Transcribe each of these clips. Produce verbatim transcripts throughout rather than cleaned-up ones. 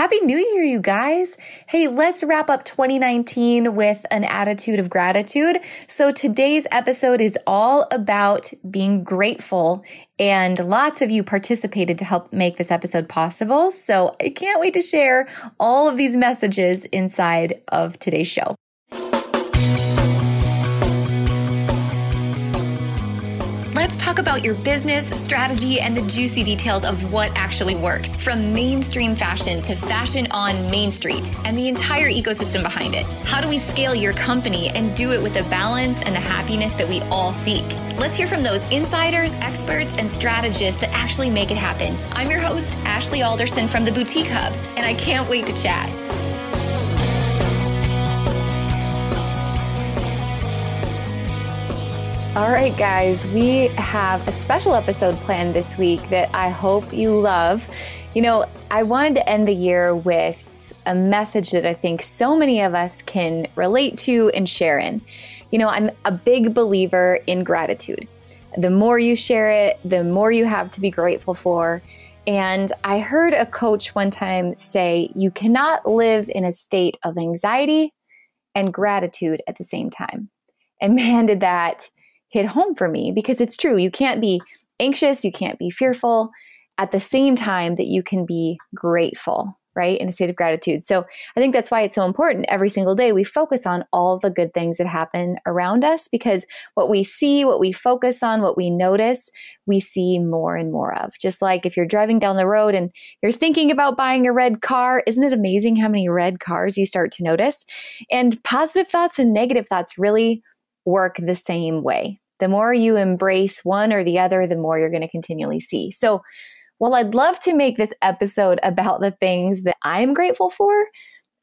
Happy New Year, you guys. Hey, let's wrap up twenty nineteen with an attitude of gratitude. So today's episode is all about being grateful, and lots of you participated to help make this episode possible. So I can't wait to share all of these messages inside of today's show. Let's talk about your business, strategy, and the juicy details of what actually works, from mainstream fashion to fashion on Main Street and the entire ecosystem behind it. How do we scale your company and do it with the balance and the happiness that we all seek? Let's hear from those insiders, experts, and strategists that actually make it happen. I'm your host, Ashley Alderson from The Boutique Hub, and I can't wait to chat. All right, guys, we have a special episode planned this week that I hope you love. You know, I wanted to end the year with a message that I think so many of us can relate to and share in. You know, I'm a big believer in gratitude. The more you share it, the more you have to be grateful for. And I heard a coach one time say, you cannot live in a state of anxiety and gratitude at the same time. And man, did that hit home for me, because it's true. You can't be anxious, you can't be fearful at the same time that you can be grateful, right? In a state of gratitude. So I think that's why it's so important. Every single day we focus on all the good things that happen around us, because what we see, what we focus on, what we notice, we see more and more of. Just like if you're driving down the road and you're thinking about buying a red car, isn't it amazing how many red cars you start to notice? And positive thoughts and negative thoughts really work the same way. The more you embrace one or the other, the more you're going to continually see. So while I'd love to make this episode about the things that I'm grateful for,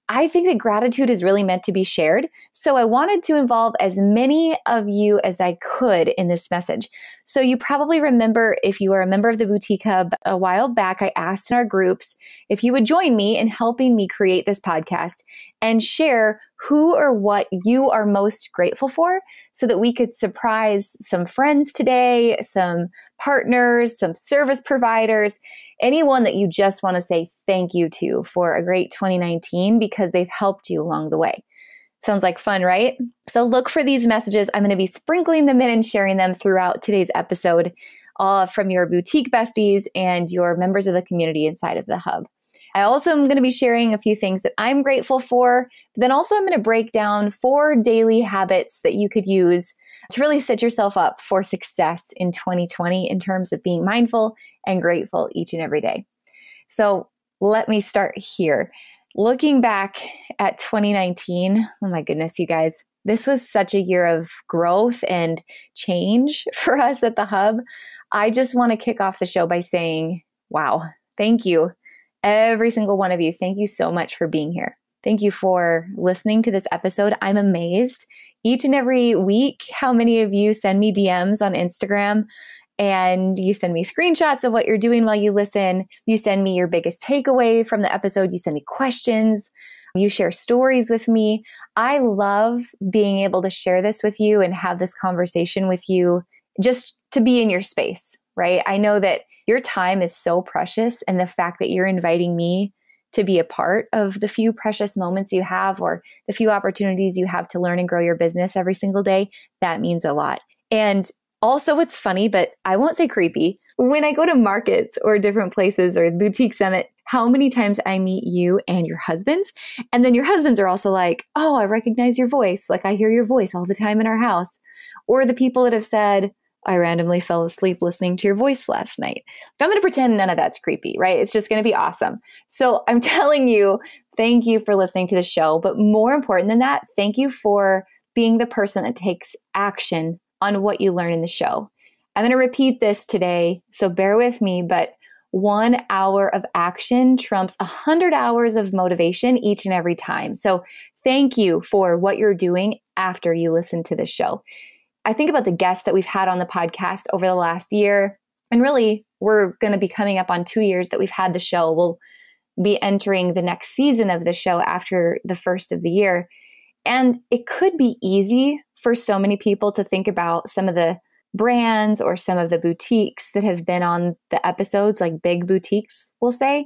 I think that gratitude is really meant to be shared. So I wanted to involve as many of you as I could in this message. So you probably remember, if you were a member of the Boutique Hub a while back, I asked in our groups if you would join me in helping me create this podcast and share who or what you are most grateful for, so that we could surprise some friends today, some partners, some service providers, anyone that you just want to say thank you to for a great twenty nineteen because they've helped you along the way. Sounds like fun, right? So look for these messages. I'm going to be sprinkling them in and sharing them throughout today's episode, all from your boutique besties and your members of the community inside of the hub. I also am going to be sharing a few things that I'm grateful for, but then also I'm going to break down four daily habits that you could use to really set yourself up for success in twenty twenty in terms of being mindful and grateful each and every day. So let me start here. Looking back at twenty nineteen, oh my goodness, you guys, this was such a year of growth and change for us at the Hub. I just want to kick off the show by saying, wow, thank you. Every single one of you, thank you so much for being here. Thank you for listening to this episode. I'm amazed each and every week how many of you send me D Ms on Instagram, and you send me screenshots of what you're doing while you listen. You send me your biggest takeaway from the episode. You send me questions. You share stories with me. I love being able to share this with you and have this conversation with you, just to be in your space, right? I know that your time is so precious, and the fact that you're inviting me to be a part of the few precious moments you have, or the few opportunities you have to learn and grow your business every single day, that means a lot. And also, it's funny, but I won't say creepy, when I go to markets or different places or Boutique Summit, how many times I meet you and your husbands. And then your husbands are also like, oh, I recognize your voice. Like, I hear your voice all the time in our house. Or the people that have said, I randomly fell asleep listening to your voice last night. I'm going to pretend none of that's creepy, right? It's just going to be awesome. So I'm telling you, thank you for listening to the show. But more important than that, thank you for being the person that takes action on what you learn in the show. I'm going to repeat this today, so bear with me, but one hour of action trumps one hundred hours of motivation each and every time. So thank you for what you're doing after you listen to the show. I think about the guests that we've had on the podcast over the last year, and really we're going to be coming up on two years that we've had the show. We'll be entering the next season of the show after the first of the year. And it could be easy for so many people to think about some of the brands or some of the boutiques that have been on the episodes, like big boutiques, we'll say,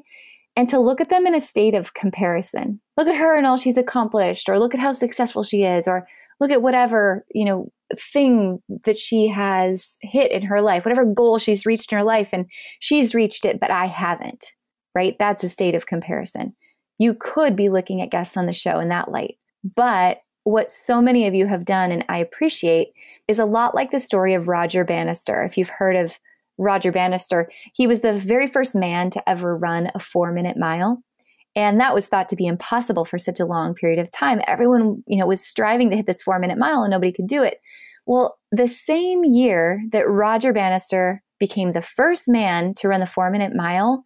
and to look at them in a state of comparison. Look at her and all she's accomplished, or look at how successful she is, or look at whatever, you know, thing that she has hit in her life, whatever goal she's reached in her life, and she's reached it, but I haven't, right? That's a state of comparison. You could be looking at guests on the show in that light, but what so many of you have done, and I appreciate, is a lot like the story of Roger Bannister. If you've heard of Roger Bannister, he was the very first man to ever run a four-minute mile. And that was thought to be impossible for such a long period of time. Everyone, you know, was striving to hit this four-minute mile and nobody could do it. Well, the same year that Roger Bannister became the first man to run the four-minute mile,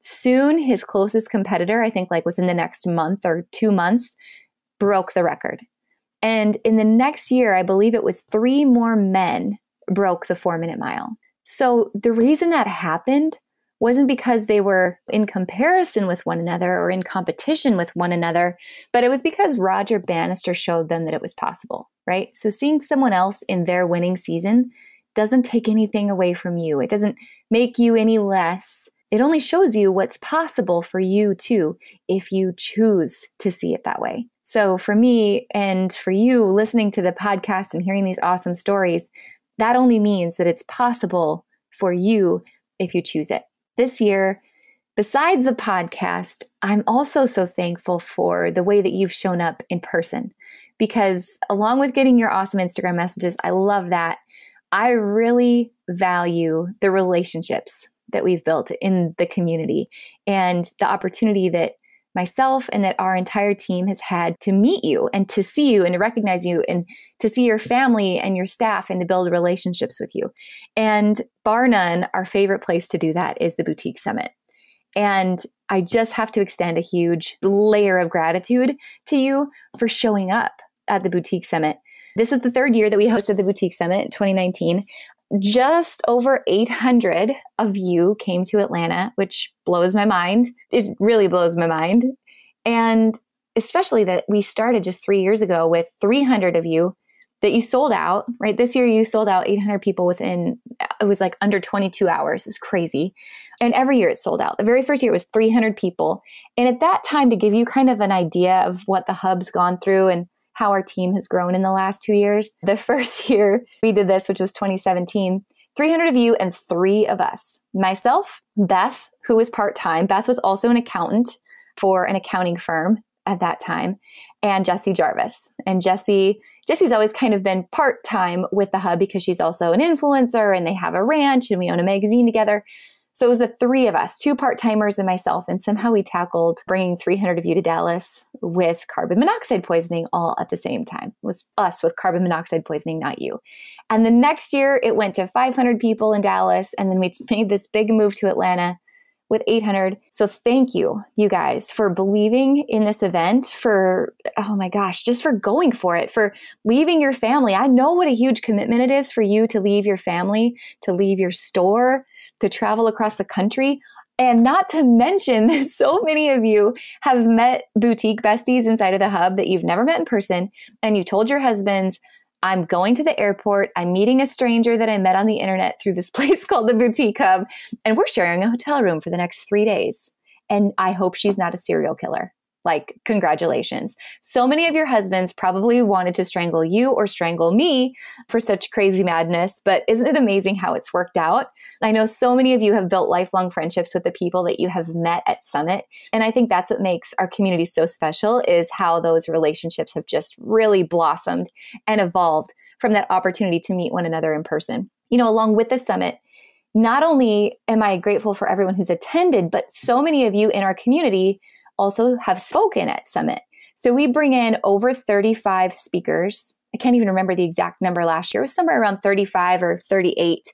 soon his closest competitor, I think like within the next month or two months, broke the record. And in the next year, I believe it was three more men broke the four-minute mile. So the reason that happened wasn't because they were in comparison with one another or in competition with one another, but it was because Roger Bannister showed them that it was possible, right? So seeing someone else in their winning season doesn't take anything away from you. It doesn't make you any less. It only shows you what's possible for you too, if you choose to see it that way. So for me and for you listening to the podcast and hearing these awesome stories, that only means that it's possible for you if you choose it. This year, besides the podcast, I'm also so thankful for the way that you've shown up in person, because along with getting your awesome Instagram messages, I love that. I really value the relationships that we've built in the community and the opportunity that myself and that our entire team has had to meet you and to see you and to recognize you and to see your family and your staff and to build relationships with you. And bar none, our favorite place to do that is the Boutique Summit. And I just have to extend a huge layer of gratitude to you for showing up at the Boutique Summit. This was the third year that we hosted the Boutique Summit in twenty nineteen. Just over eight hundred of you came to Atlanta, which blows my mind. It really blows my mind. And especially that we started just three years ago with three hundred of you that you sold out, right? This year you sold out eight hundred people within, it was like under twenty-two hours. It was crazy. And every year it sold out. The very first year it was three hundred people. And at that time, to give you kind of an idea of what the hub's gone through and how our team has grown in the last two years. The first year we did this, which was twenty seventeen, three hundred of you and three of us. Myself, Beth, who was part-time. Beth was also an accountant for an accounting firm at that time, and Jesse Jarvis. And Jesse, Jesse's always kind of been part-time with the hub because she's also an influencer and they have a ranch and we own a magazine together. So it was the three of us, two part-timers and myself, and somehow we tackled bringing three hundred of you to Dallas with carbon monoxide poisoning all at the same time. It was us with carbon monoxide poisoning, not you. And the next year, it went to five hundred people in Dallas, and then we made this big move to Atlanta with eight hundred. So thank you, you guys, for believing in this event, for, oh my gosh, just for going for it, for leaving your family. I know what a huge commitment it is for you to leave your family, to leave your store, to travel across the country, and not to mention that so many of you have met boutique besties inside of the hub that you've never met in person, and you told your husbands, I'm going to the airport, I'm meeting a stranger that I met on the internet through this place called the Boutique Hub, and we're sharing a hotel room for the next three days, and I hope she's not a serial killer. Like, congratulations. So many of your husbands probably wanted to strangle you or strangle me for such crazy madness, but isn't it amazing how it's worked out? I know so many of you have built lifelong friendships with the people that you have met at Summit. And I think that's what makes our community so special, is how those relationships have just really blossomed and evolved from that opportunity to meet one another in person. You know, along with the Summit, not only am I grateful for everyone who's attended, but so many of you in our community also have spoken at Summit. So we bring in over thirty-five speakers. I can't even remember the exact number last year. It was somewhere around thirty-five or thirty-eight.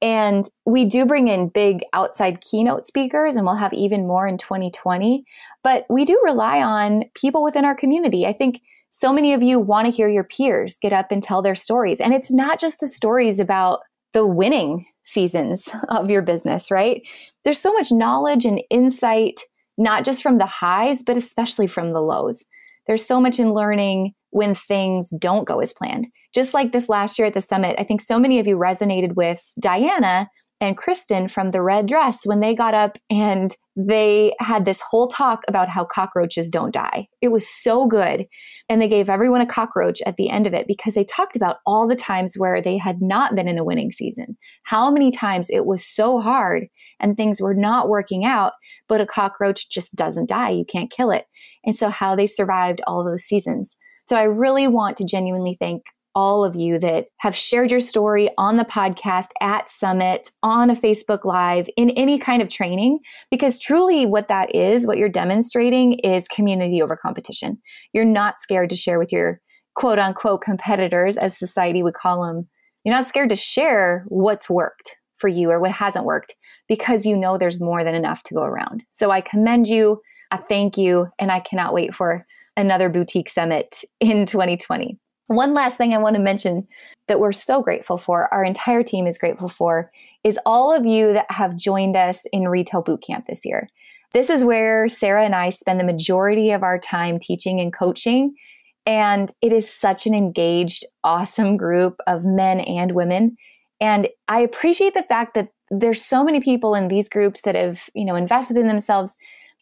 And we do bring in big outside keynote speakers, and we'll have even more in twenty twenty. But we do rely on people within our community. I think so many of you want to hear your peers get up and tell their stories. And it's not just the stories about the winning seasons of your business, right? There's so much knowledge and insight, not just from the highs, but especially from the lows. There's so much in learning when things don't go as planned. Just like this last year at the Summit, I think so many of you resonated with Diana and Kristen from The Red Dress when they got up and they had this whole talk about how cockroaches don't die. It was so good. And they gave everyone a cockroach at the end of it because they talked about all the times where they had not been in a winning season, how many times it was so hard and things were not working out, but a cockroach just doesn't die. You can't kill it. And so how they survived all those seasons. So I really want to genuinely thank all of you that have shared your story on the podcast, at Summit, on a Facebook Live, in any kind of training, because truly what that is, what you're demonstrating is community over competition. You're not scared to share with your quote unquote competitors, as society would call them. You're not scared to share what's worked for you or what hasn't worked because you know there's more than enough to go around. So I commend you, I thank you, and I cannot wait for another Boutique Summit in twenty twenty. One last thing I want to mention that we're so grateful for, our entire team is grateful for, is all of you that have joined us in Retail Bootcamp this year. This is where Sarah and I spend the majority of our time teaching and coaching. And it is such an engaged, awesome group of men and women. And I appreciate the fact that there's so many people in these groups that have, you know, invested in themselves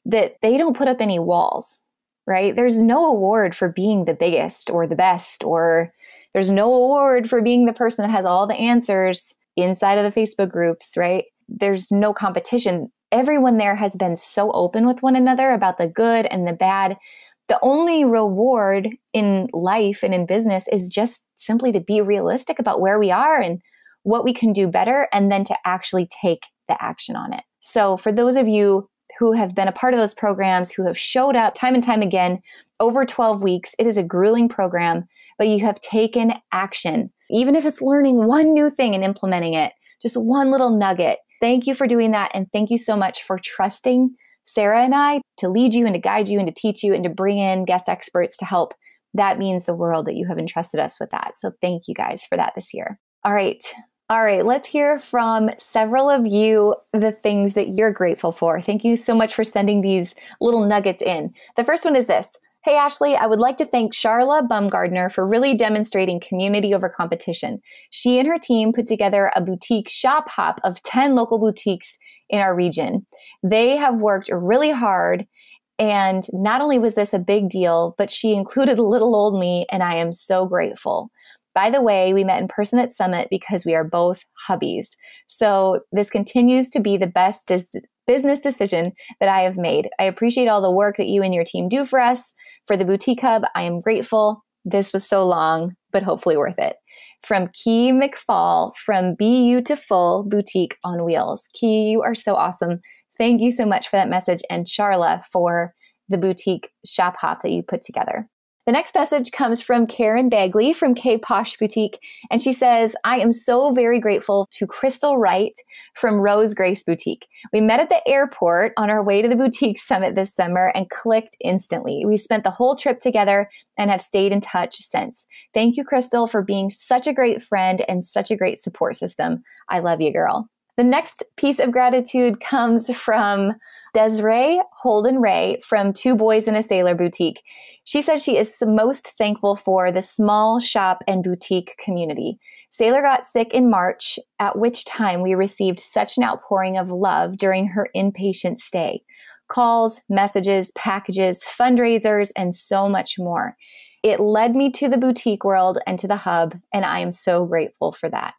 that they don't put up any walls. Right? There's no award for being the biggest or the best, or there's no award for being the person that has all the answers inside of the Facebook groups, right? There's no competition. Everyone there has been so open with one another about the good and the bad. The only reward in life and in business is just simply to be realistic about where we are and what we can do better, and then to actually take the action on it. So for those of you who have been a part of those programs, who have showed up time and time again over twelve weeks. It is a grueling program, but you have taken action. Even if it's learning one new thing and implementing it, just one little nugget. Thank you for doing that. And thank you so much for trusting Sarah and I to lead you and to guide you and to teach you and to bring in guest experts to help. That means the world that you have entrusted us with that. So thank you guys for that this year. All right. All right, let's hear from several of you the things that you're grateful for. Thank you so much for sending these little nuggets in. The first one is this. Hey, Ashley, I would like to thank Sharla Bumgardner for really demonstrating community over competition. She and her team put together a boutique shop hop of ten local boutiques in our region. They have worked really hard, and not only was this a big deal, but she included little old me, and I am so grateful. By the way, we met in person at Summit because we are both hubbies. So this continues to be the best dis- business decision that I have made. I appreciate all the work that you and your team do for us. For the Boutique Hub, I am grateful. This was so long, but hopefully worth it. From Ki McFall, from Be You to Full Boutique on Wheels. Ki, you are so awesome. Thank you so much for that message, and Sharla for the boutique shop hop that you put together. The next message comes from Karen Bagley from K Posh Boutique, and she says, I am so very grateful to Crystal Wright from Rose Grace Boutique. We met at the airport on our way to the Boutique Summit this summer and clicked instantly. We spent the whole trip together and have stayed in touch since. Thank you, Crystal, for being such a great friend and such a great support system. I love you, girl. The next piece of gratitude comes from Desiree Holden Ray from Two Boys in a Sailor Boutique. She says she is most thankful for the small shop and boutique community. Sailor got sick in March, at which time we received such an outpouring of love during her inpatient stay. Calls, messages, packages, fundraisers, and so much more. It led me to the boutique world and to the hub, and I am so grateful for that.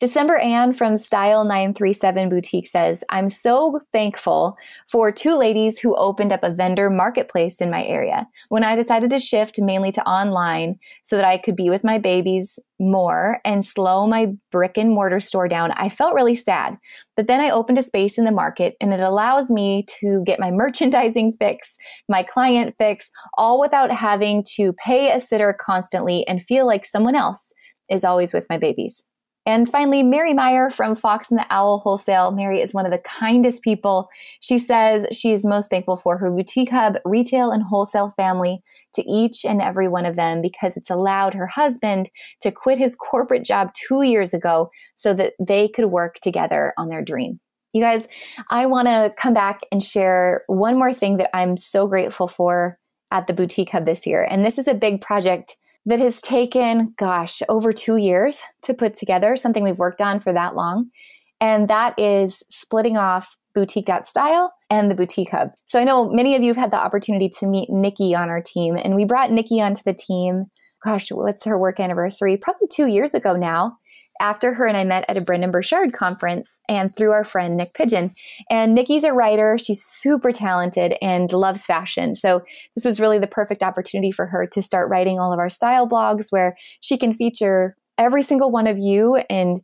December Ann from Style nine three seven Boutique says, I'm so thankful for two ladies who opened up a vendor marketplace in my area. When I decided to shift mainly to online so that I could be with my babies more and slow my brick and mortar store down, I felt really sad. But then I opened a space in the market, and it allows me to get my merchandising fix, my client fix, all without having to pay a sitter constantly and feel like someone else is always with my babies. And finally, Mary Meyer from Fox and the Owl Wholesale. Mary is one of the kindest people. She says she is most thankful for her Boutique Hub, retail, and wholesale family, to each and every one of them, because it's allowed her husband to quit his corporate job two years ago so that they could work together on their dream. You guys, I want to come back and share one more thing that I'm so grateful for at the Boutique Hub this year. And this is a big project that has taken, gosh, over two years to put together, something we've worked on for that long. And that is splitting off boutique.style and the Boutique Hub. So I know many of you have had the opportunity to meet Nikki on our team, and we brought Nikki onto the team. Gosh, what's her work anniversary? Probably two years ago now, after her and I met at a Brendan Burchard conference and through our friend Nick Pidgeon. And Nikki's a writer. She's super talented and loves fashion. So this was really the perfect opportunity for her to start writing all of our style blogs where she can feature every single one of you and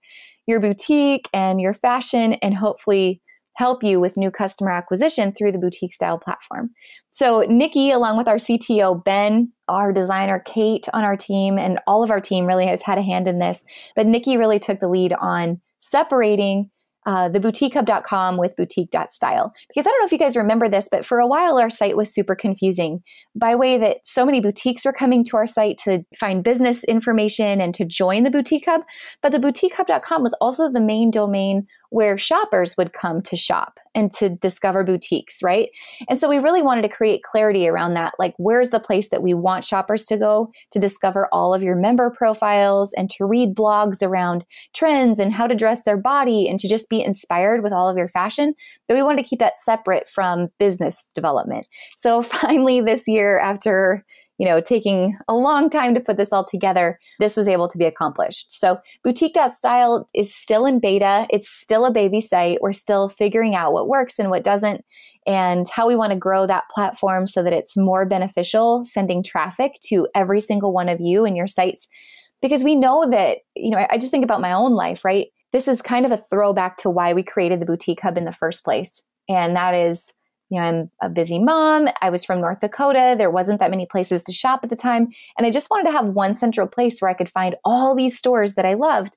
your boutique and your fashion, and hopefully help you with new customer acquisition through the Boutique Style platform. So Nikki, along with our C T O, Ben, our designer, Kate on our team, and all of our team really has had a hand in this. But Nikki really took the lead on separating uh, the boutique hub dot com with boutique.style. Because I don't know if you guys remember this, but for a while, our site was super confusing by way that so many boutiques were coming to our site to find business information and to join the Boutique Hub. But the boutique hub dot com was also the main domain where shoppers would come to shop and to discover boutiques, right? And so we really wanted to create clarity around that. Like, where's the place that we want shoppers to go to discover all of your member profiles and to read blogs around trends and how to dress their body and to just be inspired with all of your fashion? But we wanted to keep that separate from business development. So finally this year, after you know, taking a long time to put this all together, this was able to be accomplished. So boutique.style is still in beta. It's still a baby site. We're still figuring out what works and what doesn't and how we want to grow that platform so that it's more beneficial, sending traffic to every single one of you and your sites. Because we know that, you know, I just think about my own life, right? This is kind of a throwback to why we created the Boutique Hub in the first place. And that is, you know, I'm a busy mom. I was from North Dakota. There wasn't that many places to shop at the time. And I just wanted to have one central place where I could find all these stores that I loved.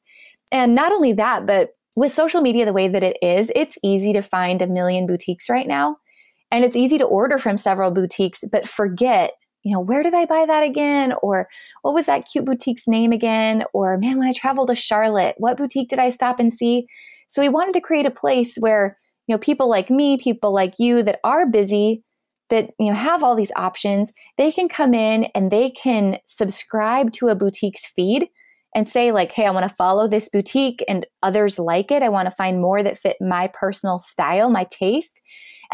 And not only that, but with social media the way that it is, it's easy to find a million boutiques right now. And it's easy to order from several boutiques, but forget, you know, where did I buy that again? Or what was that cute boutique's name again? Or man, when I traveled to Charlotte, what boutique did I stop and see? So we wanted to create a place where, you know, people like me, people like you that are busy, that, you know, have all these options, they can come in and they can subscribe to a boutique's feed and say like, hey, I want to follow this boutique and others like it. I want to find more that fit my personal style, my taste.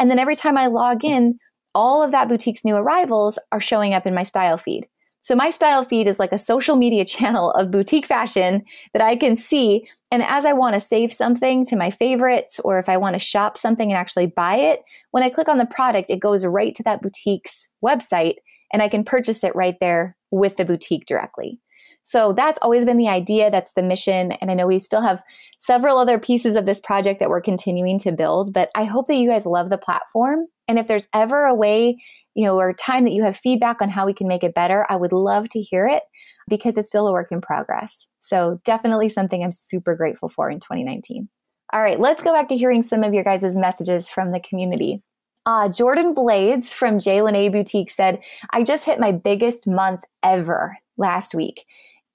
And then every time I log in, all of that boutique's new arrivals are showing up in my style feed. So my style feed is like a social media channel of boutique fashion that I can see. And as I want to save something to my favorites, or if I want to shop something and actually buy it, when I click on the product, it goes right to that boutique's website and I can purchase it right there with the boutique directly. So that's always been the idea. That's the mission. And I know we still have several other pieces of this project that we're continuing to build, but I hope that you guys love the platform. And if there's ever a way, you know, or time that you have feedback on how we can make it better, I would love to hear it, because it's still a work in progress. So definitely something I'm super grateful for in twenty nineteen. All right, let's go back to hearing some of your guys' messages from the community. Uh, Jordan Blades from J L A Boutique said, I just hit my biggest month ever last week.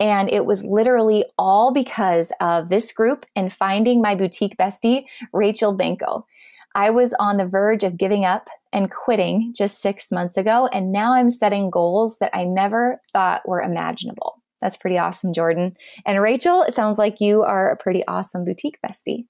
And it was literally all because of this group and finding my boutique bestie, Rachel Benko. I was on the verge of giving up and quitting just six months ago. And now I'm setting goals that I never thought were imaginable. That's pretty awesome, Jordan. And Rachel, it sounds like you are a pretty awesome boutique bestie.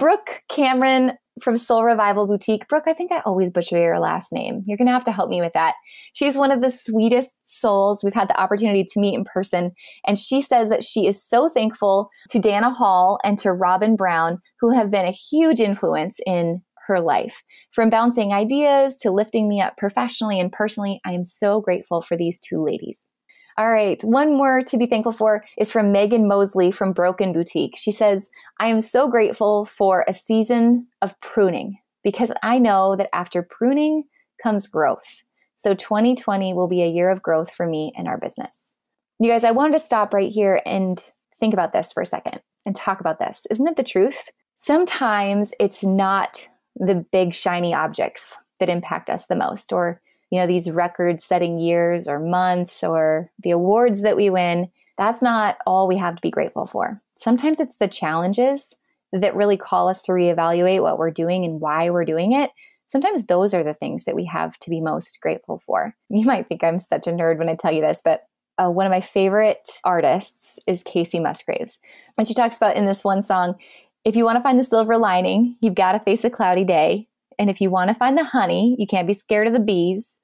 Brooke Cameron from Soul Revival Boutique. Brooke, I think I always butcher your last name. You're going to have to help me with that. She's one of the sweetest souls we've had the opportunity to meet in person. And she says that she is so thankful to Dana Hall and to Robin Brown, who have been a huge influence in her life. From bouncing ideas to lifting me up professionally and personally, I am so grateful for these two ladies. All right, one more to be thankful for is from Megan Mosley from Broken Boutique. She says, I am so grateful for a season of pruning because I know that after pruning comes growth. So twenty twenty will be a year of growth for me and our business. You guys, I wanted to stop right here and think about this for a second and talk about this. Isn't it the truth? Sometimes it's not the big shiny objects that impact us the most, or, you know, these record setting years or months or the awards that we win. That's not all we have to be grateful for. Sometimes it's the challenges that really call us to reevaluate what we're doing and why we're doing it. Sometimes those are the things that we have to be most grateful for. You might think I'm such a nerd when I tell you this, but Uh, one of my favorite artists is Casey Musgraves. And she talks about in this one song, If you want to find the silver lining, you've got to face a cloudy day. And if you want to find the honey, you can't be scared of the bees.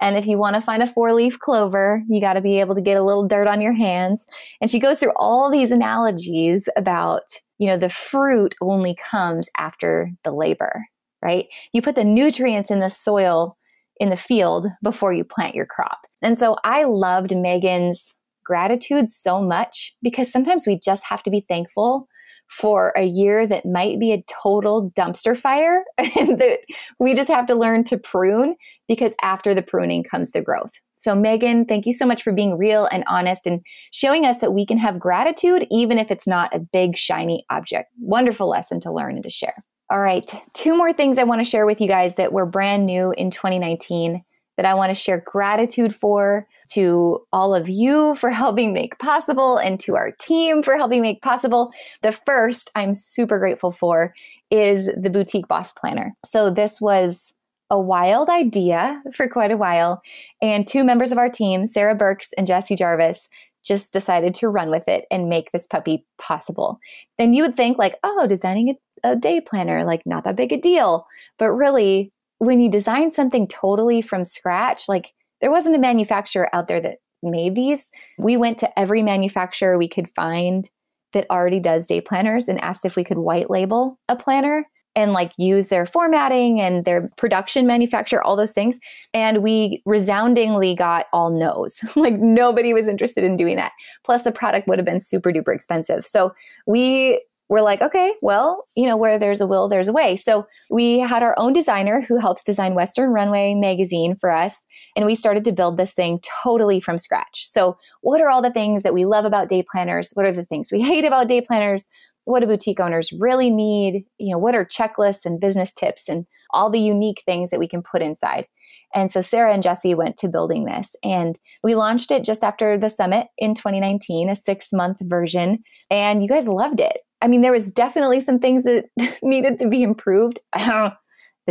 And if you want to find a four-leaf clover, you got to be able to get a little dirt on your hands. And she goes through all these analogies about, you know, the fruit only comes after the labor, right? You put the nutrients in the soil in the field before you plant your crop. And so I loved Megan's gratitude so much, because sometimes we just have to be thankful for a year that might be a total dumpster fire and that we just have to learn to prune, because after the pruning comes the growth. So Megan, thank you so much for being real and honest and showing us that we can have gratitude even if it's not a big shiny object. Wonderful lesson to learn and to share. All right, two more things I want to share with you guys that were brand new in twenty nineteen that I want to share gratitude for, to all of you for helping make possible, and to our team for helping make possible. The first I'm super grateful for is the Boutique Boss Planner. So this was a wild idea for quite a while, and two members of our team, Sarah Burks and Jesse Jarvis, just decided to run with it and make this puppy possible. And you would think like, oh, designing a, a day planner, like not that big a deal. But really, when you design something totally from scratch, like there wasn't a manufacturer out there that made these. We went to every manufacturer we could find that already does day planners and asked if we could white label a planner and like use their formatting and their production manufacturer, all those things. And we resoundingly got all no's. Like nobody was interested in doing that. Plus the product would have been super duper expensive. So we were like, okay, well, you know, where there's a will, there's a way. So we had our own designer who helps design Western Runway magazine for us. And we started to build this thing totally from scratch. So what are all the things that we love about day planners? What are the things we hate about day planners? What do boutique owners really need? You know, what are checklists and business tips and all the unique things that we can put inside? And so Sarah and Jesse went to building this, and we launched it just after the summit in twenty nineteen, a six month version. And you guys loved it. I mean, there was definitely some things that needed to be improved. The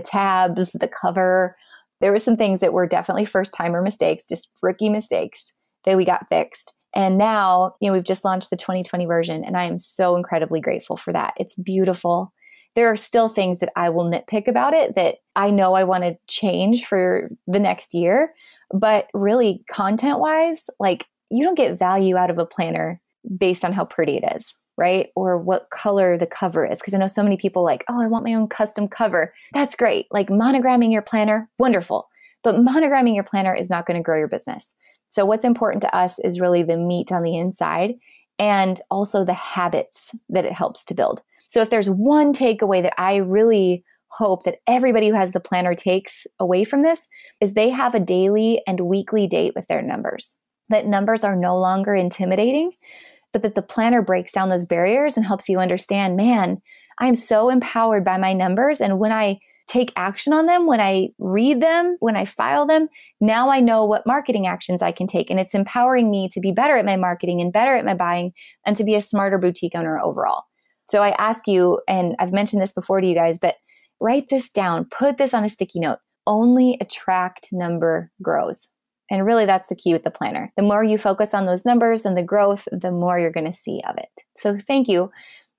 tabs, the cover, there were some things that were definitely first timer mistakes, just rookie mistakes that we got fixed. And now, you know, we've just launched the twenty twenty version, and I am so incredibly grateful for that. It's beautiful. There are still things that I will nitpick about it that I know I want to change for the next year, but really content-wise, like you don't get value out of a planner based on how pretty it is, right? Or what color the cover is. Because I know so many people like, oh, I want my own custom cover. That's great. Like monogramming your planner, wonderful. But monogramming your planner is not going to grow your business. So what's important to us is really the meat on the inside and also the habits that it helps to build. So if there's one takeaway that I really hope that everybody who has the planner takes away from this, is they have a daily and weekly date with their numbers. That numbers are no longer intimidating, but that the planner breaks down those barriers and helps you understand, man, I'm so empowered by my numbers. And when I take action on them, when I read them, when I file them, now I know what marketing actions I can take. And it's empowering me to be better at my marketing and better at my buying and to be a smarter boutique owner overall. So I ask you, and I've mentioned this before to you guys, but write this down, put this on a sticky note. Only attract number grows. And really that's the key with the planner. The more you focus on those numbers and the growth, the more you're going to see of it. So thank you.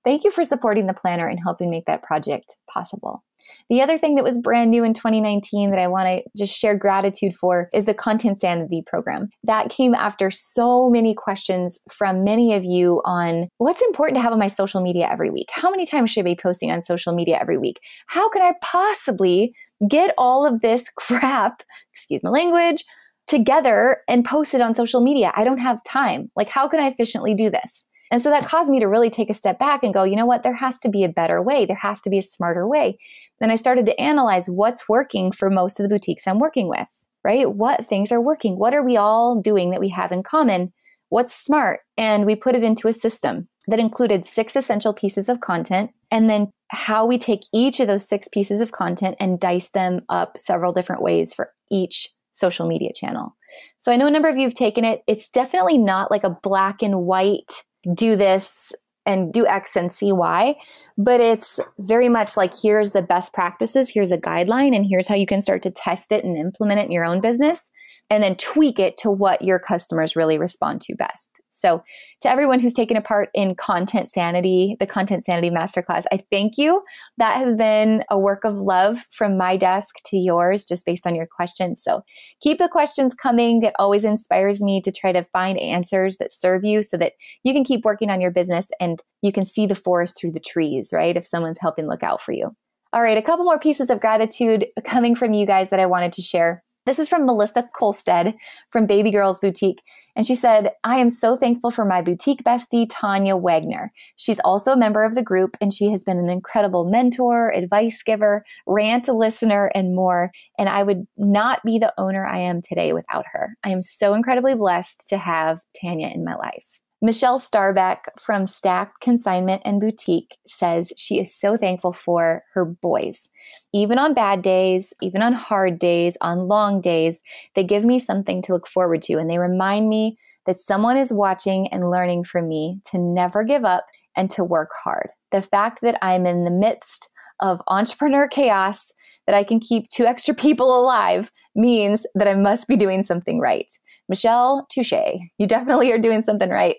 Thank you for supporting the planner and helping make that project possible. The other thing that was brand new in twenty nineteen that I want to just share gratitude for is the Content Sanity program. That came after so many questions from many of you on what's important to have on my social media every week? How many times should I be posting on social media every week? How could I possibly get all of this crap, excuse my language, together and post it on social media? I don't have time. Like, how can I efficiently do this? And so that caused me to really take a step back and go, you know what? There has to be a better way. There has to be a smarter way. Then I started to analyze what's working for most of the boutiques I'm working with, right? What things are working? What are we all doing that we have in common? What's smart? And we put it into a system that included six essential pieces of content, and then how we take each of those six pieces of content and dice them up several different ways for each social media channel. So I know a number of you have taken it. It's definitely not like a black and white, do this and do X and see Y, but it's very much like, here's the best practices, here's a guideline, and here's how you can start to test it and implement it in your own business. and then tweak it to what your customers really respond to best. So to everyone who's taken a part in Content Sanity, the Content Sanity Masterclass, I thank you. That has been a work of love from my desk to yours, just based on your questions. So keep the questions coming. It always inspires me to try to find answers that serve you so that you can keep working on your business and you can see the forest through the trees, right? If someone's helping look out for you. All right, a couple more pieces of gratitude coming from you guys that I wanted to share. This is from Melissa Colstead from Baby Girls Boutique. And she said, I am so thankful for my boutique bestie, Tanya Wagner. She's also a member of the group, and she has been an incredible mentor, advice giver, rant listener, and more. And I would not be the owner I am today without her. I am so incredibly blessed to have Tanya in my life. Michelle Starbeck from Stacked Consignment and Boutique says she is so thankful for her boys. Even on bad days, even on hard days, on long days, they give me something to look forward to, and they remind me that someone is watching and learning from me, to never give up and to work hard. The fact that I'm in the midst of entrepreneur chaos, that I can keep two extra people alive, means that I must be doing something right. Michelle, touche. You definitely are doing something right.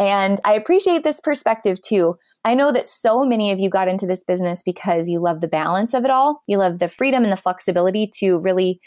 And I appreciate this perspective too. I know that so many of you got into this business because you love the balance of it all. You love the freedom and the flexibility to really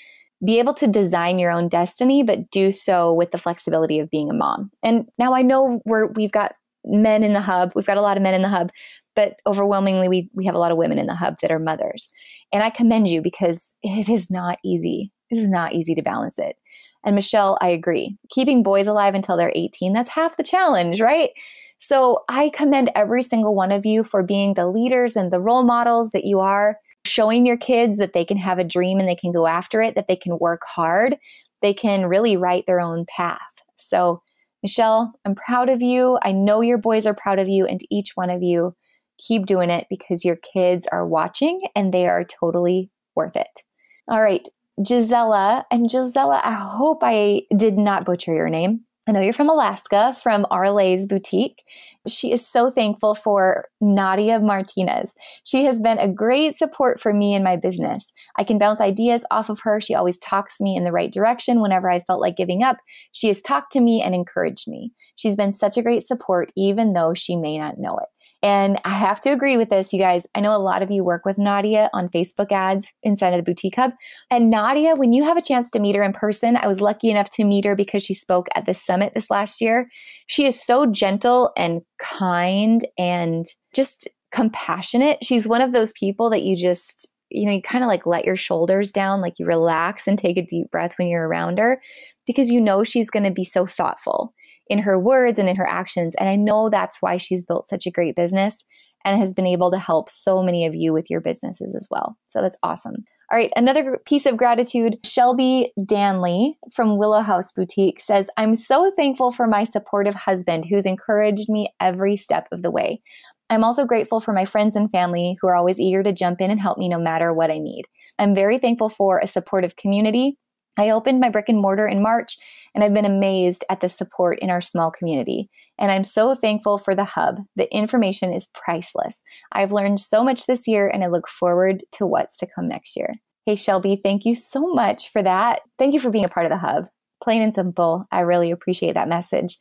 be able to design your own destiny, but do so with the flexibility of being a mom. And now I know we're, we've got men in the hub. We've got a lot of men in the hub, but overwhelmingly we, we have a lot of women in the hub that are mothers. And I commend you, because it is not easy. It is not easy to balance it. And Michelle, I agree. Keeping boys alive until they're eighteen, that's half the challenge, right? So I commend every single one of you for being the leaders and the role models that you are, showing your kids that they can have a dream and they can go after it, that they can work hard, they can really write their own path. So Michelle, I'm proud of you. I know your boys are proud of you, and each one of you, keep doing it, because your kids are watching and they are totally worth it. All right. Gisella, and Gisella, I hope I did not butcher your name. I know you're from Alaska, from Arle's Boutique. She is so thankful for Nadia Martinez. She has been a great support for me and my business. I can bounce ideas off of her. She always talks me in the right direction whenever I felt like giving up. She has talked to me and encouraged me. She's been such a great support, even though she may not know it. And I have to agree with this, you guys. I know a lot of you work with Nadia on Facebook ads inside of the Boutique Hub. And Nadia, when you have a chance to meet her in person, I was lucky enough to meet her because she spoke at the summit this last year. She is so gentle and kind and just compassionate. She's one of those people that you just, you know, you kind of like let your shoulders down, like you relax and take a deep breath when you're around her, because you know she's going to be so thoughtful in her words and in her actions. And I know that's why she's built such a great business and has been able to help so many of you with your businesses as well. So that's awesome. All right, another piece of gratitude, Shelby Danley from Willow House Boutique says, I'm so thankful for my supportive husband who's encouraged me every step of the way. I'm also grateful for my friends and family who are always eager to jump in and help me no matter what I need. I'm very thankful for a supportive community. I opened my brick and mortar in March, and I've been amazed at the support in our small community. And I'm so thankful for the hub. The information is priceless. I've learned so much this year, and I look forward to what's to come next year. Hey, Shelby, thank you so much for that. Thank you for being a part of the hub. Plain and simple. I really appreciate that message.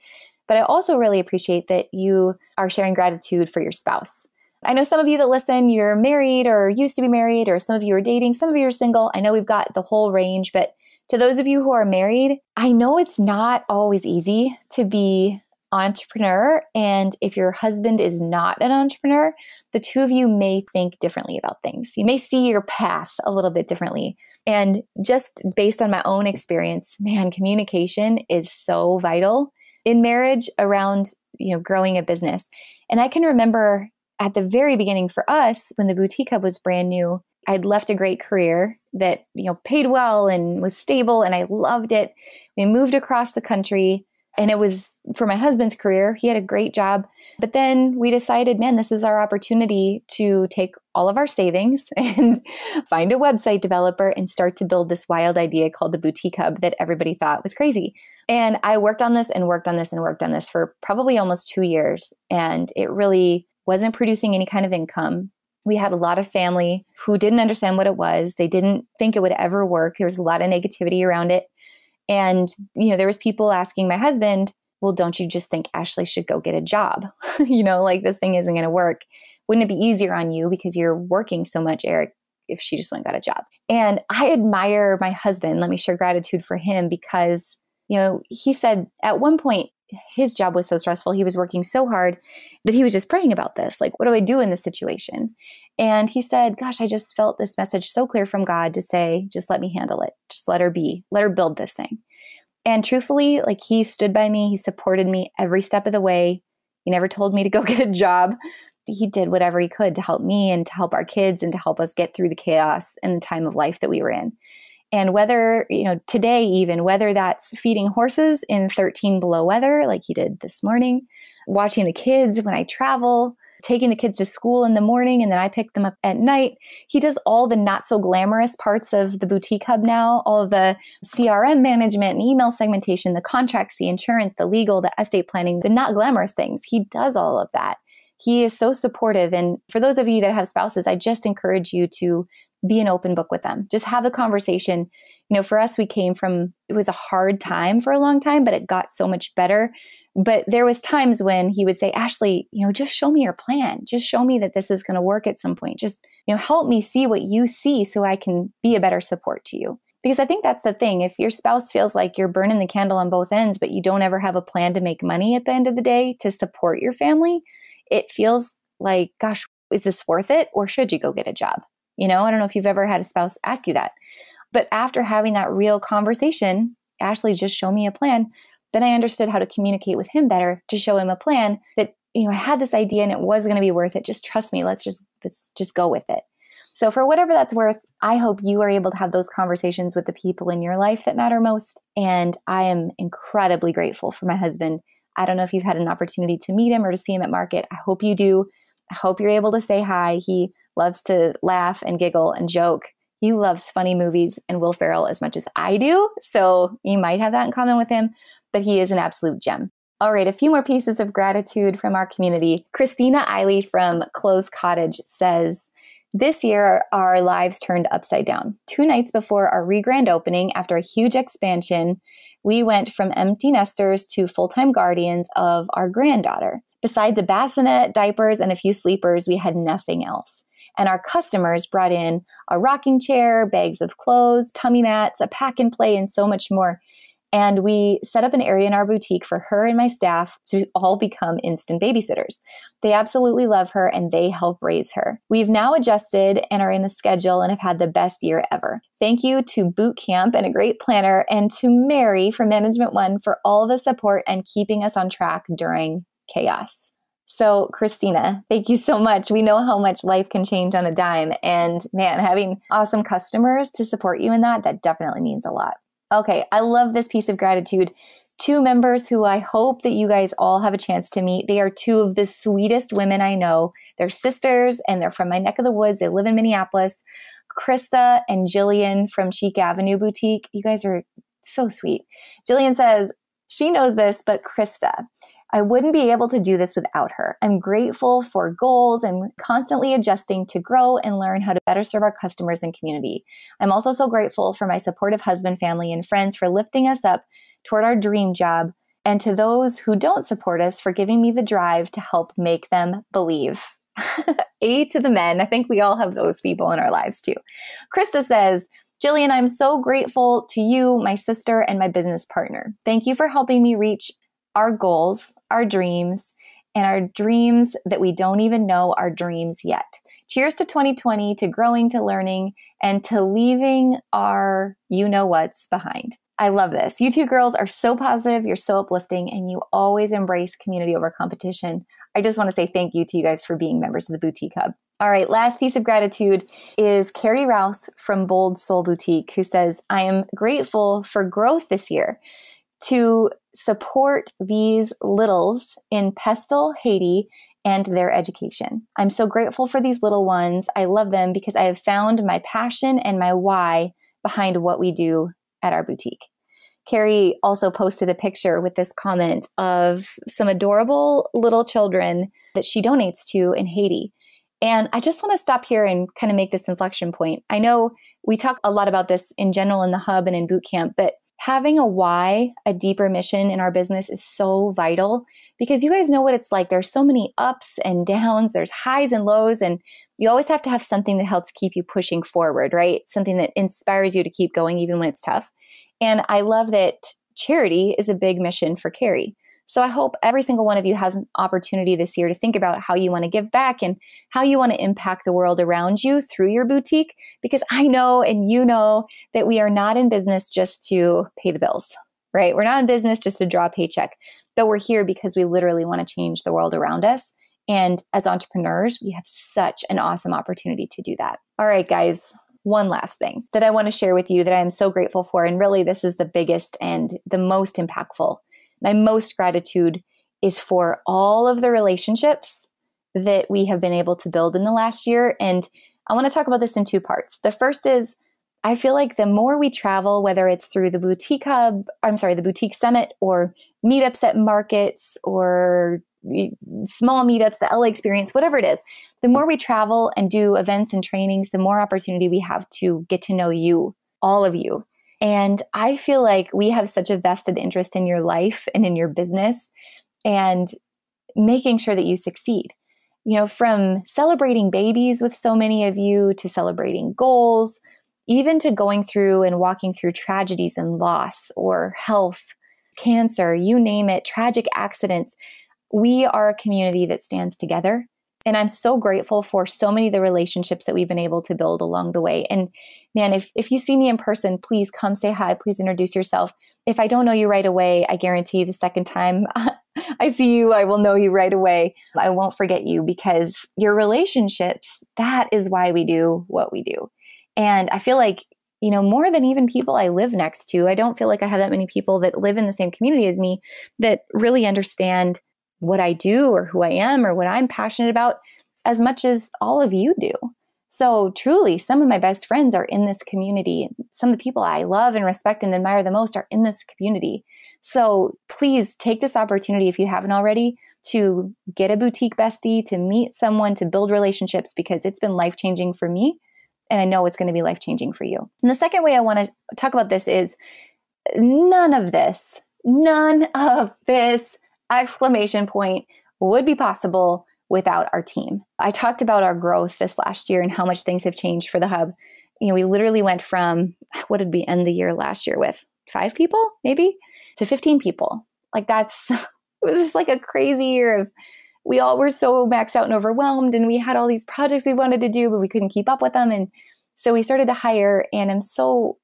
But I also really appreciate that you are sharing gratitude for your spouse. I know some of you that listen, you're married or used to be married, or some of you are dating, some of you are single. I know we've got the whole range, but to those of you who are married, I know it's not always easy to be an entrepreneur. And if your husband is not an entrepreneur, the two of you may think differently about things. You may see your path a little bit differently. And just based on my own experience, man, communication is so vital in marriage around, you know, growing a business. And I can remember at the very beginning for us, when the Boutique Hub was brand new, I'd left a great career that, you know, paid well and was stable, and I loved it. We moved across the country, and it was for my husband's career. He had a great job. But then we decided, man, this is our opportunity to take all of our savings and find a website developer and start to build this wild idea called the Boutique Hub that everybody thought was crazy. And I worked on this and worked on this and worked on this for probably almost two years. And it really wasn't producing any kind of income. We had a lot of family who didn't understand what it was. They didn't think it would ever work. There was a lot of negativity around it. And, you know, there was people asking my husband, well, don't you just think Ashley should go get a job? You know, like, this thing isn't going to work. Wouldn't it be easier on you because you're working so much, Eric, if she just went and got a job? And I admire my husband. Let me share gratitude for him because, you know, he said at one point his job was so stressful. He was working so hard that he was just praying about this. Like, what do I do in this situation? And he said, gosh, I just felt this message so clear from God to say, just let me handle it. Just let her be, let her build this thing. And truthfully, like, he stood by me. He supported me every step of the way. He never told me to go get a job. He did whatever he could to help me and to help our kids and to help us get through the chaos and the time of life that we were in. And whether, you know, today even, whether that's feeding horses in thirteen below weather, like he did this morning, watching the kids when I travel, taking the kids to school in the morning, and then I pick them up at night. He does all the not so glamorous parts of the boutique hub now, all of the C R M management and email segmentation, the contracts, the insurance, the legal, the estate planning, the not glamorous things. He does all of that. He is so supportive. And for those of you that have spouses, I just encourage you to be an open book with them. Just have a conversation. You know, for us, we came from, it was a hard time for a long time, but it got so much better. But there was times when he would say, Ashley, you know, just show me your plan. Just show me that this is going to work at some point. Just, you know, help me see what you see so I can be a better support to you. Because I think that's the thing. If your spouse feels like you're burning the candle on both ends, but you don't ever have a plan to make money at the end of the day to support your family, it feels like, gosh, is this worth it? Or should you go get a job? You know, I don't know if you've ever had a spouse ask you that. But after having that real conversation, Ashley, just show me a plan. Then I understood how to communicate with him better to show him a plan that, you know, I had this idea and it was going to be worth it. Just trust me. Let's just, let's just go with it. So for whatever that's worth, I hope you are able to have those conversations with the people in your life that matter most. And I am incredibly grateful for my husband. I don't know if you've had an opportunity to meet him or to see him at market. I hope you do. I hope you're able to say hi. He loves to laugh and giggle and joke. He loves funny movies and Will Ferrell as much as I do. So you might have that in common with him, but he is an absolute gem. All right, a few more pieces of gratitude from our community. Christina Eiley from Clothes Cottage says, this year, our lives turned upside down. Two nights before our re-grand opening, after a huge expansion, we went from empty nesters to full-time guardians of our granddaughter. Besides a bassinet, diapers, and a few sleepers, we had nothing else. And our customers brought in a rocking chair, bags of clothes, tummy mats, a pack and play, and so much more. And we set up an area in our boutique for her and my staff to all become instant babysitters. They absolutely love her and they help raise her. We've now adjusted and are in the schedule and have had the best year ever. Thank you to Boot Camp and a great planner, and to Mary from Management One for all the support and keeping us on track during chaos. So Christina, thank you so much. We know how much life can change on a dime, and man, having awesome customers to support you in that, that definitely means a lot. Okay, I love this piece of gratitude. Two members who I hope that you guys all have a chance to meet. They are two of the sweetest women I know. They're sisters and they're from my neck of the woods. They live in Minneapolis. Krista and Jillian from Chic Avenue Boutique. You guys are so sweet. Jillian says, she knows this, but Krista, I wouldn't be able to do this without her. I'm grateful for goals and constantly adjusting to grow and learn how to better serve our customers and community. I'm also so grateful for my supportive husband, family, and friends for lifting us up toward our dream job, and to those who don't support us for giving me the drive to help make them believe. A to the men. I think we all have those people in our lives too. Krista says, Jillian, I'm so grateful to you, my sister, and my business partner. Thank you for helping me reach our goals, our dreams, and our dreams that we don't even know are dreams yet. Cheers to twenty twenty, to growing, to learning, and to leaving our you-know-whats behind. I love this. You two girls are so positive, you're so uplifting, and you always embrace community over competition. I just want to say thank you to you guys for being members of the Boutique Hub. All right, last piece of gratitude is Carrie Rouse from Bold Soul Boutique, who says, I am grateful for growth this year. To support these littles in Pestle, Haiti, and their education. I'm so grateful for these little ones. I love them because I have found my passion and my why behind what we do at our boutique. Carrie also posted a picture with this comment of some adorable little children that she donates to in Haiti. And I just want to stop here and kind of make this inflection point. I know we talk a lot about this in general in the hub and in boot camp, but having a why, a deeper mission in our business is so vital, because you guys know what it's like. There's so many ups and downs, there's highs and lows, and you always have to have something that helps keep you pushing forward, right? Something that inspires you to keep going even when it's tough. And I love that charity is a big mission for Carrie. So I hope every single one of you has an opportunity this year to think about how you want to give back and how you want to impact the world around you through your boutique, because I know, and you know, that we are not in business just to pay the bills, right? We're not in business just to draw a paycheck, but we're here because we literally want to change the world around us. And as entrepreneurs, we have such an awesome opportunity to do that. All right, guys. One last thing that I want to share with you that I am so grateful for, and really this is the biggest and the most impactful. My most gratitude is for all of the relationships that we have been able to build in the last year. And I want to talk about this in two parts. The first is, I feel like the more we travel, whether it's through the Boutique Hub, I'm sorry, the Boutique Summit, or meetups at markets, or small meetups, the L A experience, whatever it is, the more we travel and do events and trainings, the more opportunity we have to get to know you, all of you. And I feel like we have such a vested interest in your life and in your business and making sure that you succeed. You know, from celebrating babies with so many of you, to celebrating goals, even to going through and walking through tragedies and loss, or health, cancer, you name it, tragic accidents. We are a community that stands together. And I'm so grateful for so many of the relationships that we've been able to build along the way. And man, if, if you see me in person, please come say hi, please introduce yourself. If I don't know you right away, I guarantee the second time I see you, I will know you right away. I won't forget you, because your relationships, that is why we do what we do. And I feel like, you know, more than even people I live next to, I don't feel like I have that many people that live in the same community as me that really understand what I do or who I am or what I'm passionate about as much as all of you do. So truly, some of my best friends are in this community. Some of the people I love and respect and admire the most are in this community. So please take this opportunity, if you haven't already, to get a boutique bestie, to meet someone, to build relationships, because it's been life-changing for me, and I know it's going to be life-changing for you. And the second way I want to talk about this is, none of this, none of this exclamation point would be possible without our team. I talked about our growth this last year and how much things have changed for the hub. You know, we literally went from, what did we end the year last year with? Five people, maybe, to fifteen people. Like that's, it was just like a crazy year of, we all were so maxed out and overwhelmed, and we had all these projects we wanted to do, but we couldn't keep up with them. And so we started to hire, and I'm so,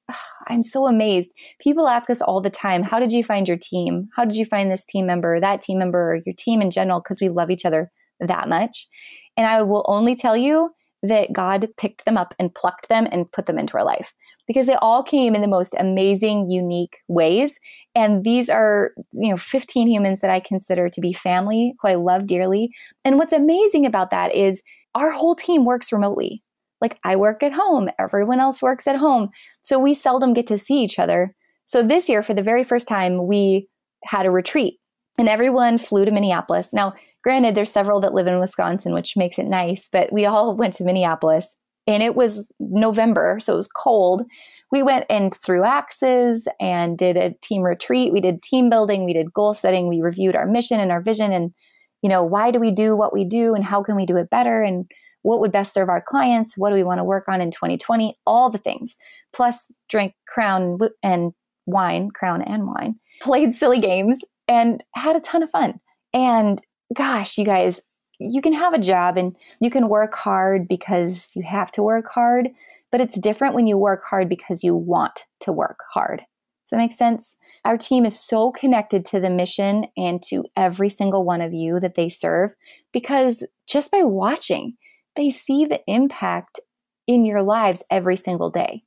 I'm so amazed. People ask us all the time, how did you find your team? How did you find this team member, that team member, or your team in general? Because we love each other that much. And I will only tell you that God picked them up and plucked them and put them into our life, because they all came in the most amazing, unique ways. And these are, you know, fifteen humans that I consider to be family, who I love dearly. And what's amazing about that is our whole team works remotely. Like I work at home, everyone else works at home. So we seldom get to see each other. So this year, for the very first time, we had a retreat and everyone flew to Minneapolis. Now, granted, there's several that live in Wisconsin, which makes it nice, but we all went to Minneapolis and it was November, so it was cold. We went and threw axes and did a team retreat. We did team building, we did goal setting, we reviewed our mission and our vision and, you know, why do we do what we do and how can we do it better? And what would best serve our clients? What do we want to work on in twenty twenty? All the things. Plus drank Crown and wine, Crown and wine, played silly games and had a ton of fun. And gosh, you guys, you can have a job and you can work hard because you have to work hard, but it's different when you work hard because you want to work hard. Does that make sense? Our team is so connected to the mission and to every single one of you that they serve, because just by watching, they see the impact in your lives every single day.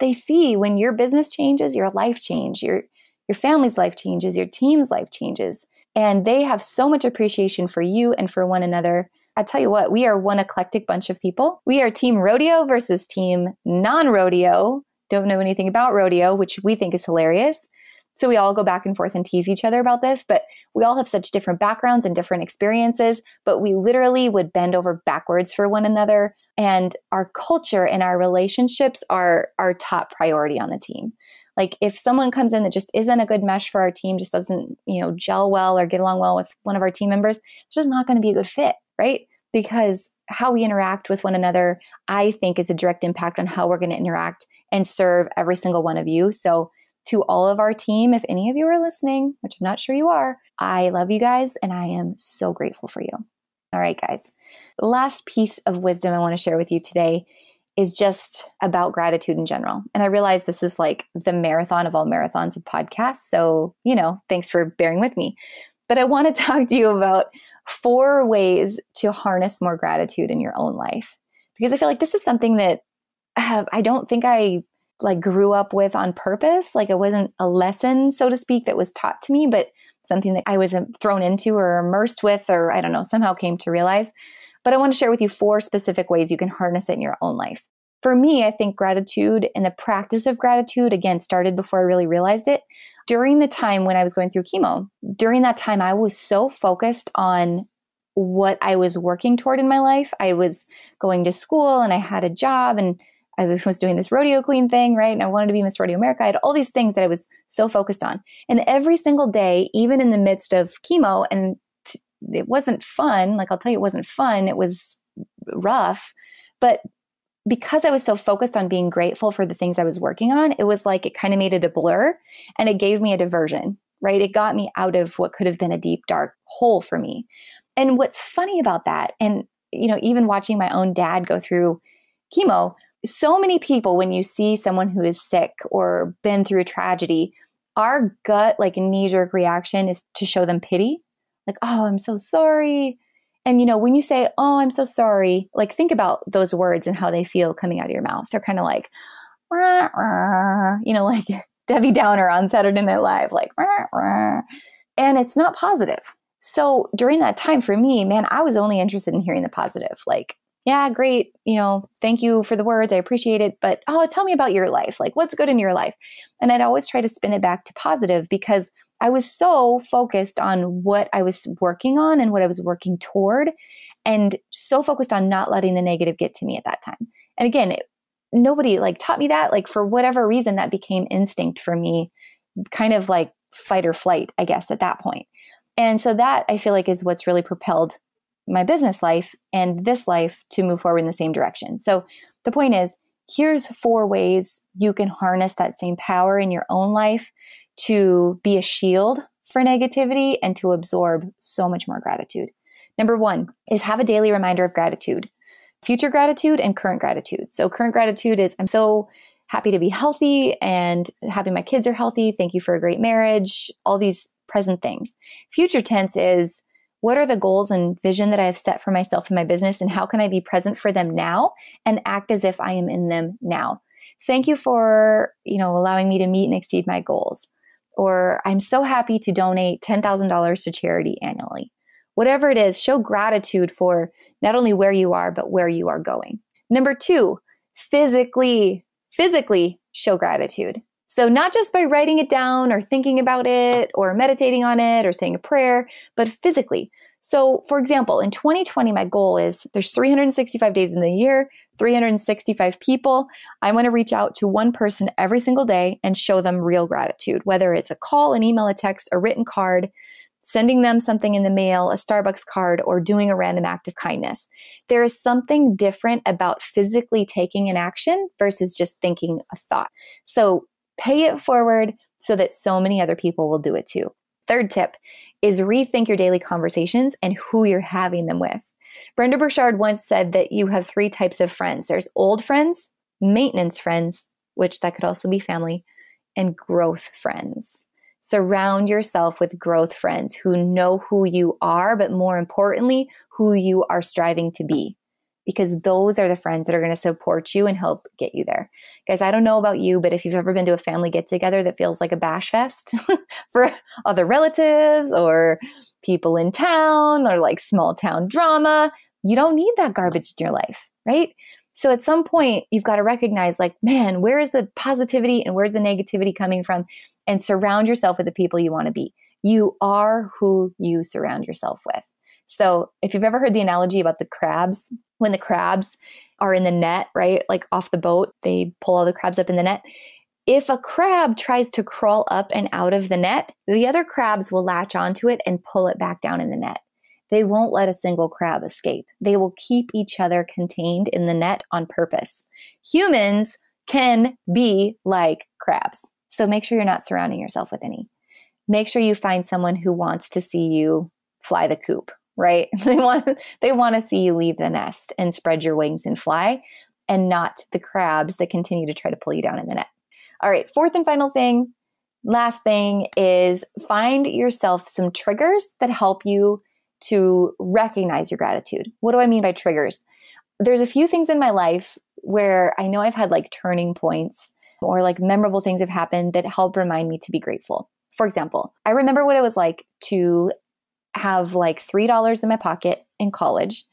They see when your business changes, your life changes, your, your family's life changes, your team's life changes. And they have so much appreciation for you and for one another. I tell you what, we are one eclectic bunch of people. We are team rodeo versus team non-rodeo. Don't know anything about rodeo, which we think is hilarious. So we all go back and forth and tease each other about this, but we all have such different backgrounds and different experiences, but we literally would bend over backwards for one another. And our culture and our relationships are our top priority on the team. Like if someone comes in that just isn't a good mesh for our team, just doesn't, you know, gel well or get along well with one of our team members, it's just not going to be a good fit, right? Because how we interact with one another, I think, is a direct impact on how we're going to interact and serve every single one of you. So to all of our team, if any of you are listening, which I'm not sure you are, I love you guys and I am so grateful for you. All right, guys. The last piece of wisdom I want to share with you today is just about gratitude in general. And I realize this is like the marathon of all marathons of podcasts. So, you know, thanks for bearing with me. But I want to talk to you about four ways to harness more gratitude in your own life. Because I feel like this is something that uh, I don't think I like grew up with on purpose. Like it wasn't a lesson, so to speak, that was taught to me, but something that I was thrown into or immersed with, or I don't know, somehow came to realize. But I want to share with you four specific ways you can harness it in your own life. For me, I think gratitude and the practice of gratitude, again, started before I really realized it. During the time when I was going through chemo, during that time, I was so focused on what I was working toward in my life. I was going to school and I had a job and I was doing this rodeo queen thing, right? And I wanted to be Miss Rodeo America. I had all these things that I was so focused on. And every single day, even in the midst of chemo, and it wasn't fun. Like I'll tell you, it wasn't fun. It was rough. But because I was so focused on being grateful for the things I was working on, it was like it kind of made it a blur and it gave me a diversion, right? It got me out of what could have been a deep, dark hole for me. And what's funny about that, and you know, even watching my own dad go through chemo, so many people, when you see someone who is sick or been through a tragedy, our gut, like knee-jerk reaction is to show them pity. Like, oh, I'm so sorry. And, you know, when you say, oh, I'm so sorry, like think about those words and how they feel coming out of your mouth. They're kind of like, rah, rah, you know, like Debbie Downer on Saturday Night Live, like, rah, rah. And it's not positive. So during that time for me, man, I was only interested in hearing the positive. Like, yeah, great. You know, thank you for the words. I appreciate it. But, oh, tell me about your life. Like, what's good in your life? And I'd always try to spin it back to positive because I was so focused on what I was working on and what I was working toward, and so focused on not letting the negative get to me at that time. And again, it, nobody like taught me that. Like for whatever reason, that became instinct for me, kind of like fight or flight, I guess, at that point. And so that I feel like is what's really propelled my business life and this life to move forward in the same direction. So the point is, here's four ways you can harness that same power in your own life to be a shield for negativity and to absorb so much more gratitude. Number one is have a daily reminder of gratitude, future gratitude and current gratitude. So current gratitude is I'm so happy to be healthy and happy my kids are healthy. Thank you for a great marriage, all these present things. Future tense is what are the goals and vision that I have set for myself in my business and how can I be present for them now and act as if I am in them now? Thank you for, you know, allowing me to meet and exceed my goals. Or I'm so happy to donate ten thousand dollars to charity annually. Whatever it is, show gratitude for not only where you are, but where you are going. Number two, physically, physically show gratitude. So not just by writing it down or thinking about it or meditating on it or saying a prayer, but physically. So for example, in twenty twenty, my goal is there's three hundred sixty-five days in the year, three hundred sixty-five people. I want to reach out to one person every single day and show them real gratitude, whether it's a call, an email, a text, a written card, sending them something in the mail, a Starbucks card, or doing a random act of kindness. There is something different about physically taking an action versus just thinking a thought. So pay it forward so that so many other people will do it too. Third tip is rethink your daily conversations and who you're having them with. Brendan Burchard once said that you have three types of friends. There's old friends, maintenance friends, which that could also be family, and growth friends. Surround yourself with growth friends who know who you are, but more importantly, who you are striving to be, because those are the friends that are going to support you and help get you there. Guys, I don't know about you, but if you've ever been to a family get-together that feels like a bash fest for other relatives or people in town or like small town drama, you don't need that garbage in your life, right? So at some point, you've got to recognize like, man, where is the positivity and where's the negativity coming from? And surround yourself with the people you want to be. You are who you surround yourself with. So if you've ever heard the analogy about the crabs, when the crabs are in the net, right? Like off the boat, they pull all the crabs up in the net. If a crab tries to crawl up and out of the net, the other crabs will latch onto it and pull it back down in the net. They won't let a single crab escape. They will keep each other contained in the net on purpose. Humans can be like crabs. So make sure you're not surrounding yourself with any. Make sure you find someone who wants to see you fly the coop, right? They want, they want to see you leave the nest and spread your wings and fly, and not the crabs that continue to try to pull you down in the net. All right, fourth and final thing, last thing is find yourself some triggers that help you to recognize your gratitude. What do I mean by triggers? There's a few things in my life where I know I've had like turning points or like memorable things have happened that help remind me to be grateful. For example, I remember what it was like to have like three dollars in my pocket in college.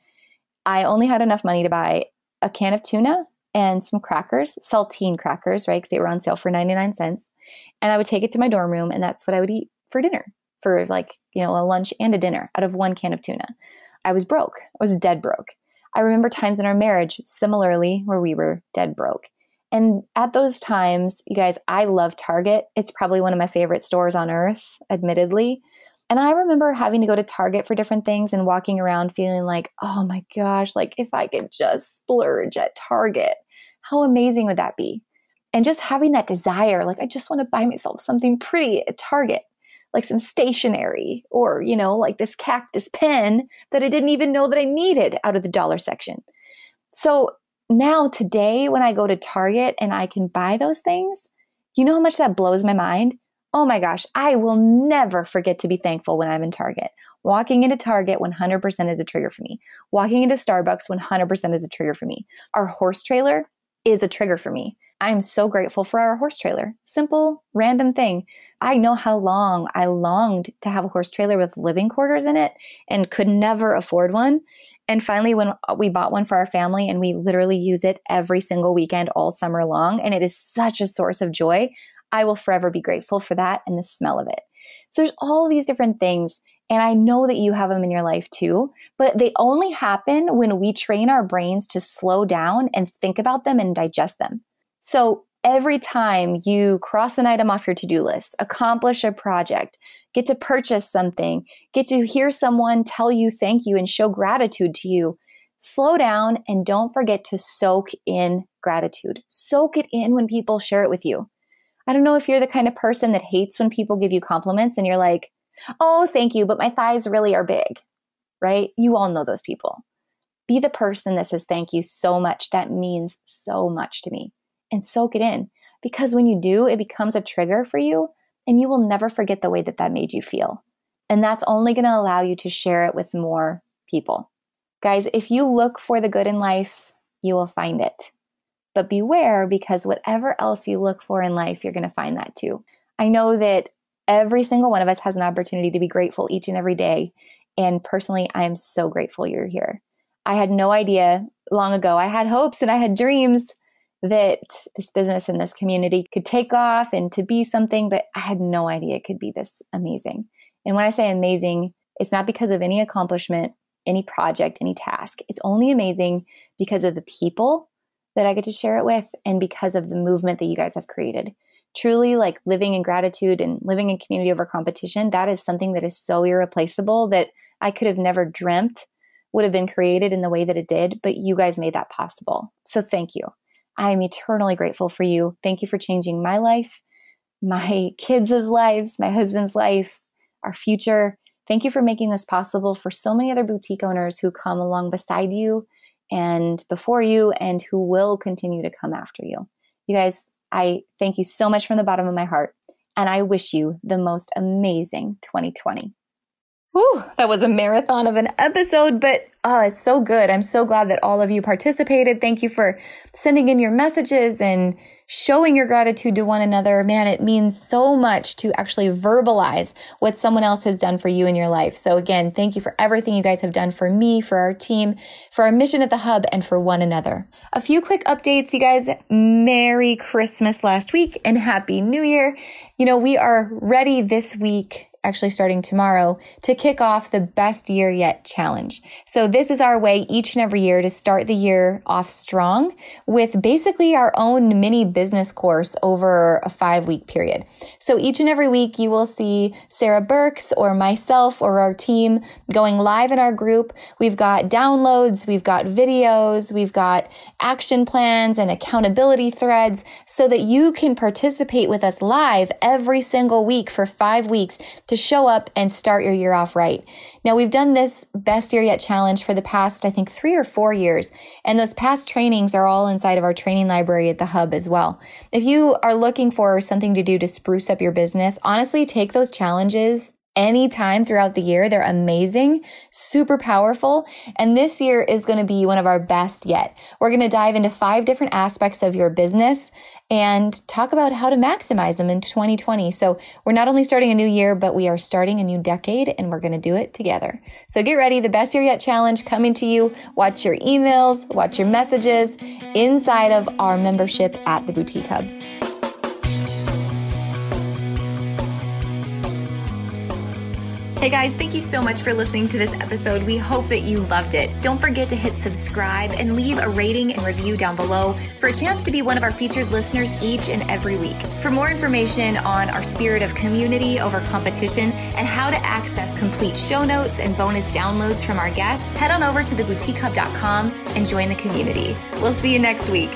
I only had enough money to buy a can of tuna and some crackers, saltine crackers, right? Because they were on sale for ninety-nine cents. And I would take it to my dorm room and that's what I would eat for dinner, for like, you know, a lunch and a dinner out of one can of tuna. I was broke. I was dead broke. I remember times in our marriage, similarly, where we were dead broke. And at those times, you guys, I love Target. It's probably one of my favorite stores on earth, admittedly. And I remember having to go to Target for different things and walking around feeling like, oh my gosh, like if I could just splurge at Target, how amazing would that be? And just having that desire, like I just want to buy myself something pretty at Target, like some stationery or, you know, like this cactus pen that I didn't even know that I needed out of the dollar section. So now today when I go to Target and I can buy those things, you know how much that blows my mind? Oh my gosh, I will never forget to be thankful when I'm in Target. Walking into Target one hundred percent is a trigger for me. Walking into Starbucks one hundred percent is a trigger for me. Our horse trailer is a trigger for me. I'm so grateful for our horse trailer. Simple, random thing. I know how long I longed to have a horse trailer with living quarters in it and could never afford one. And finally, when we bought one for our family and we literally use it every single weekend all summer long, and it is such a source of joy, I will forever be grateful for that and the smell of it. So there's all these different things, and I know that you have them in your life too, but they only happen when we train our brains to slow down and think about them and digest them. So every time you cross an item off your to-do list, accomplish a project, get to purchase something, get to hear someone tell you thank you and show gratitude to you, slow down and don't forget to soak in gratitude. Soak it in when people share it with you. I don't know if you're the kind of person that hates when people give you compliments and you're like, oh, thank you, but my thighs really are big, right? You all know those people. Be the person that says thank you so much. That means so much to me. And soak it in. Because when you do, it becomes a trigger for you and you will never forget the way that that made you feel. And that's only going to allow you to share it with more people. Guys, if you look for the good in life, you will find it. But beware, because whatever else you look for in life, you're going to find that too. I know that every single one of us has an opportunity to be grateful each and every day. And personally, I am so grateful you're here. I had no idea long ago. I had hopes and I had dreams that this business and this community could take off and to be something, but I had no idea it could be this amazing. And when I say amazing, it's not because of any accomplishment, any project, any task. It's only amazing because of the people that I get to share it with and because of the movement that you guys have created. Truly, like living in gratitude and living in community over competition, that is something that is so irreplaceable that I could have never dreamt would have been created in the way that it did, but you guys made that possible. So thank you. I am eternally grateful for you. Thank you for changing my life, my kids' lives, my husband's life, our future. Thank you for making this possible for so many other boutique owners who come along beside you and before you, and who will continue to come after you. You guys, I thank you so much from the bottom of my heart, and I wish you the most amazing twenty twenty. Whew, that was a marathon of an episode, but oh, it's so good. I'm so glad that all of you participated. Thank you for sending in your messages and showing your gratitude to one another. Man, it means so much to actually verbalize what someone else has done for you in your life. So again, thank you for everything you guys have done for me, for our team, for our mission at the hub, and for one another. A few quick updates, you guys. Merry Christmas last week and Happy New Year. You know, we are ready this week actually starting tomorrow, to kick off the Best Year Yet Challenge. So this is our way each and every year to start the year off strong with basically our own mini business course over a five-week period. So each and every week you will see Sarah Burks or myself or our team going live in our group. We've got downloads, we've got videos, we've got action plans and accountability threads so that you can participate with us live every single week for five weeks to show up and start your year off right. Now, we've done this Best Year Yet Challenge for the past, I think, three or four years. And those past trainings are all inside of our training library at the Hub as well. If you are looking for something to do to spruce up your business, honestly, take those challenges anytime throughout the year. They're amazing, super powerful. And this year is going to be one of our best yet. We're going to dive into five different aspects of your business and talk about how to maximize them in twenty twenty. So we're not only starting a new year, but we are starting a new decade, and we're going to do it together. So get ready. The Best Year Yet Challenge coming to you. Watch your emails, watch your messages inside of our membership at the Boutique Hub. Hey guys, thank you so much for listening to this episode. We hope that you loved it. Don't forget to hit subscribe and leave a rating and review down below for a chance to be one of our featured listeners each and every week. For more information on our spirit of community over competition and how to access complete show notes and bonus downloads from our guests, head on over to the boutique hub dot com and join the community. We'll see you next week.